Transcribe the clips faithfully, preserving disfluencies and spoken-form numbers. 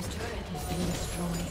team's turret has been destroyed.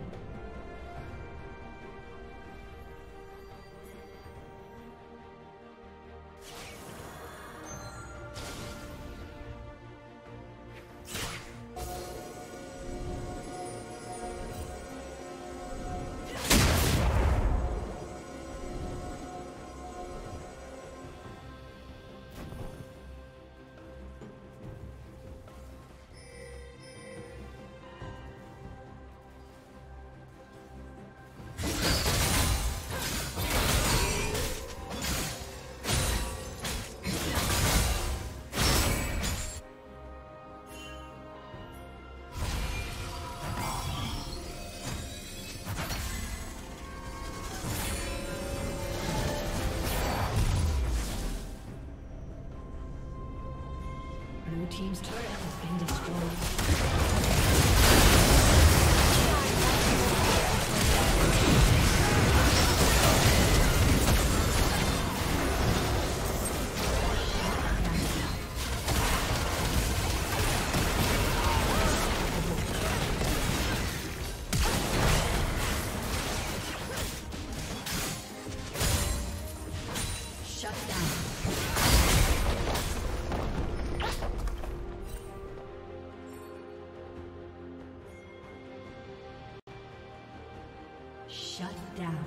Team's turret has been destroyed. Shut down.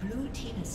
Blue team has